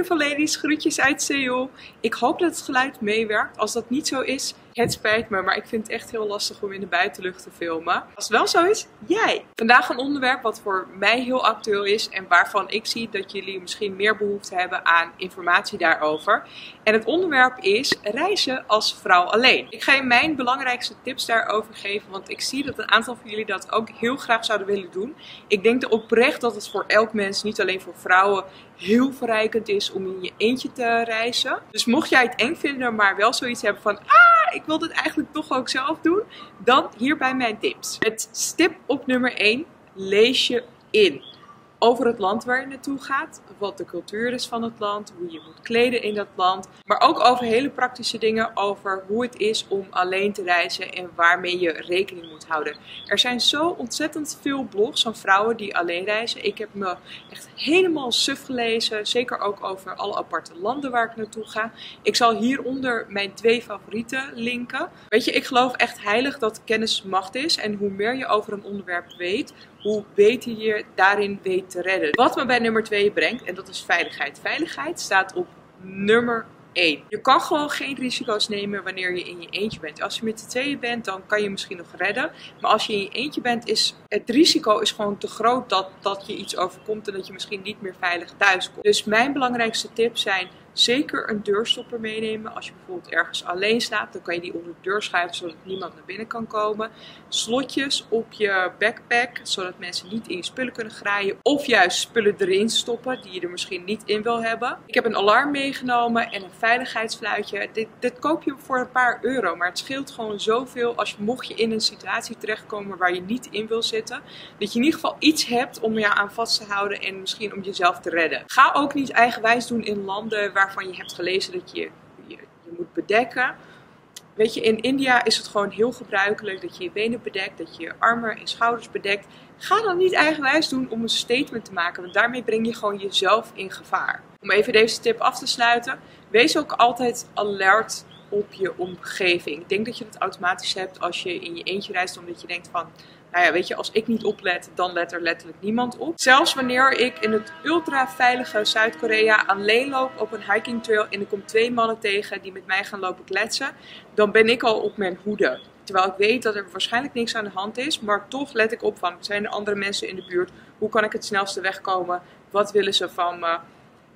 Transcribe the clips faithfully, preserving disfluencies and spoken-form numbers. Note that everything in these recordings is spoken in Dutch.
Beautiful ladies, groetjes uit Seoul. Ik hoop dat het geluid meewerkt. Als dat niet zo is, het spijt me, maar ik vind het echt heel lastig om in de buitenlucht te filmen. Als het wel zo is, jij! Vandaag een onderwerp wat voor mij heel actueel is en waarvan ik zie dat jullie misschien meer behoefte hebben aan informatie daarover. En het onderwerp is reizen als vrouw alleen. Ik ga je mijn belangrijkste tips daarover geven, want ik zie dat een aantal van jullie dat ook heel graag zouden willen doen. Ik denk oprecht dat het voor elk mens, niet alleen voor vrouwen, heel verrijkend is om in je eentje te reizen. Dus mocht jij het eng vinden, maar wel zoiets hebben van ah, ik wil dit eigenlijk toch ook zelf doen, dan hierbij mijn tips. Het stip op nummer één, lees je in. Over het land waar je naartoe gaat, wat de cultuur is van het land, hoe je moet kleden in dat land. Maar ook over hele praktische dingen, over hoe het is om alleen te reizen en waarmee je rekening moet houden. Er zijn zo ontzettend veel blogs van vrouwen die alleen reizen. Ik heb me echt helemaal suf gelezen, zeker ook over alle aparte landen waar ik naartoe ga. Ik zal hieronder mijn twee favorieten linken. Weet je, ik geloof echt heilig dat kennis macht is en hoe meer je over een onderwerp weet, hoe beter je daarin weet te redden. Wat me bij nummer twee brengt, en dat is veiligheid. Veiligheid staat op nummer één. Je kan gewoon geen risico's nemen wanneer je in je eentje bent. Als je met z'n tweeën bent, dan kan je misschien nog redden. Maar als je in je eentje bent, is het risico is gewoon te groot dat, dat je iets overkomt en dat je misschien niet meer veilig thuis komt. Dus mijn belangrijkste tips zijn zeker een deurstopper meenemen. Als je bijvoorbeeld ergens alleen slaapt, dan kan je die onder de deur schuiven zodat niemand naar binnen kan komen. Slotjes op je backpack, zodat mensen niet in je spullen kunnen graaien. Of juist spullen erin stoppen die je er misschien niet in wil hebben. Ik heb een alarm meegenomen en een veiligheidsfluitje. Dit, dit koop je voor een paar euro, maar het scheelt gewoon zoveel als je, mocht je in een situatie terechtkomen waar je niet in wil zitten. Dat je in ieder geval iets hebt om je aan vast te houden en misschien om jezelf te redden. Ga ook niet eigenwijs doen in landen waar waarvan je hebt gelezen dat je, je je moet bedekken. Weet je, in India is het gewoon heel gebruikelijk dat je je benen bedekt, dat je je armen en schouders bedekt. Ga dan niet eigenwijs doen om een statement te maken, want daarmee breng je gewoon jezelf in gevaar. Om even deze tip af te sluiten, wees ook altijd alert op je omgeving. Ik denk dat je dat automatisch hebt als je in je eentje reist, omdat je denkt van, nou ja, weet je, als ik niet oplet, dan let er letterlijk niemand op. Zelfs wanneer ik in het ultra veilige Zuid-Korea alleen loop op een hiking trail en ik kom twee mannen tegen die met mij gaan lopen kletsen, dan ben ik al op mijn hoede. Terwijl ik weet dat er waarschijnlijk niks aan de hand is, maar toch let ik op van, zijn er andere mensen in de buurt? Hoe kan ik het snelste wegkomen? Wat willen ze van me?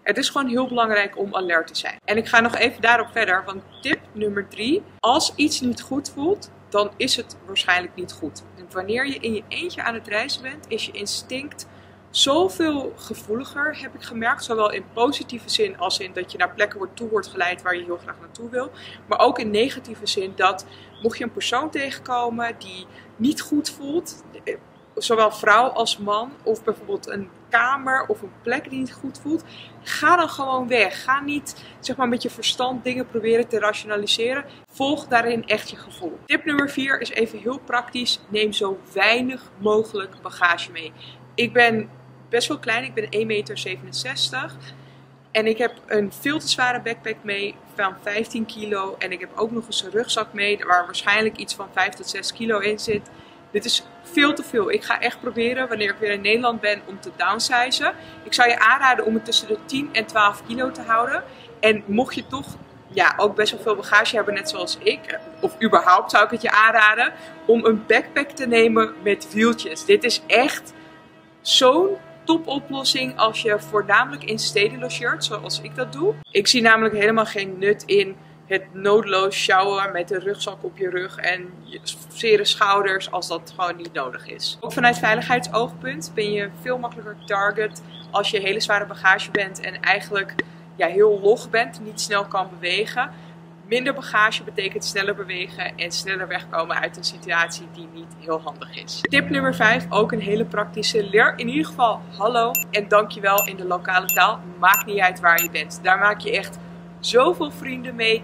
Het is gewoon heel belangrijk om alert te zijn. En ik ga nog even daarop verder, want tip nummer drie. Als iets niet goed voelt, dan is het waarschijnlijk niet goed. En wanneer je in je eentje aan het reizen bent, is je instinct zoveel gevoeliger, heb ik gemerkt. Zowel in positieve zin als in dat je naar plekken toe wordt geleid waar je heel graag naartoe wil. Maar ook in negatieve zin dat, mocht je een persoon tegenkomen die niet goed voelt, zowel vrouw als man, of bijvoorbeeld een kamer of een plek die niet goed voelt, ga dan gewoon weg. Ga niet, zeg maar, met je verstand dingen proberen te rationaliseren. Volg daarin echt je gevoel. Tip nummer vier is even heel praktisch. Neem zo weinig mogelijk bagage mee. Ik ben best wel klein. Ik ben één meter zevenenzestig. En ik heb een veel te zware backpack mee van vijftien kilo. En ik heb ook nog eens een rugzak mee waar waarschijnlijk iets van vijf tot zes kilo in zit. Dit is veel te veel. Ik ga echt proberen, wanneer ik weer in Nederland ben, om te downsizen. Ik zou je aanraden om het tussen de tien en twaalf kilo te houden. En mocht je toch ja, ook best wel veel bagage hebben, net zoals ik, of überhaupt zou ik het je aanraden, om een backpack te nemen met wieltjes. Dit is echt zo'n topoplossing als je voornamelijk in steden logeert, zoals ik dat doe. Ik zie namelijk helemaal geen nut in het noodloos sjouwen met een rugzak op je rug en je zere schouders als dat gewoon niet nodig is. Ook vanuit veiligheidsoogpunt ben je veel makkelijker target als je hele zware bagage bent en eigenlijk ja, heel log bent, niet snel kan bewegen. Minder bagage betekent sneller bewegen en sneller wegkomen uit een situatie die niet heel handig is. Tip nummer vijf, ook een hele praktische. Leer in ieder geval hallo en dankjewel in de lokale taal. Maakt niet uit waar je bent. Daar maak je echt zoveel vrienden mee.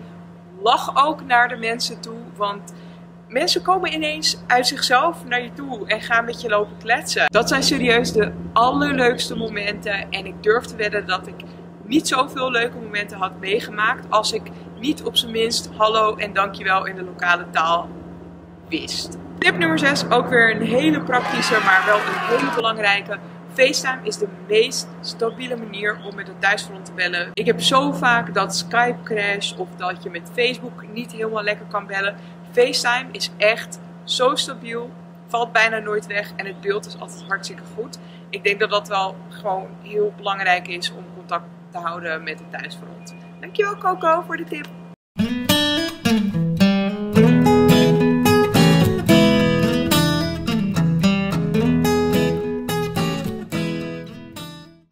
Lach ook naar de mensen toe, want mensen komen ineens uit zichzelf naar je toe en gaan met je lopen kletsen. Dat zijn serieus de allerleukste momenten en ik durf te wedden dat ik niet zoveel leuke momenten had meegemaakt als ik niet op zijn minst hallo en dankjewel in de lokale taal wist. Tip nummer zes, ook weer een hele praktische, maar wel een hele belangrijke. FaceTime is de meest stabiele manier om met het thuisfront te bellen. Ik heb zo vaak dat Skype crasht of dat je met Facebook niet helemaal lekker kan bellen. FaceTime is echt zo stabiel, valt bijna nooit weg en het beeld is altijd hartstikke goed. Ik denk dat dat wel gewoon heel belangrijk is om contact te houden met het thuisfront. Dankjewel Coco voor de tip.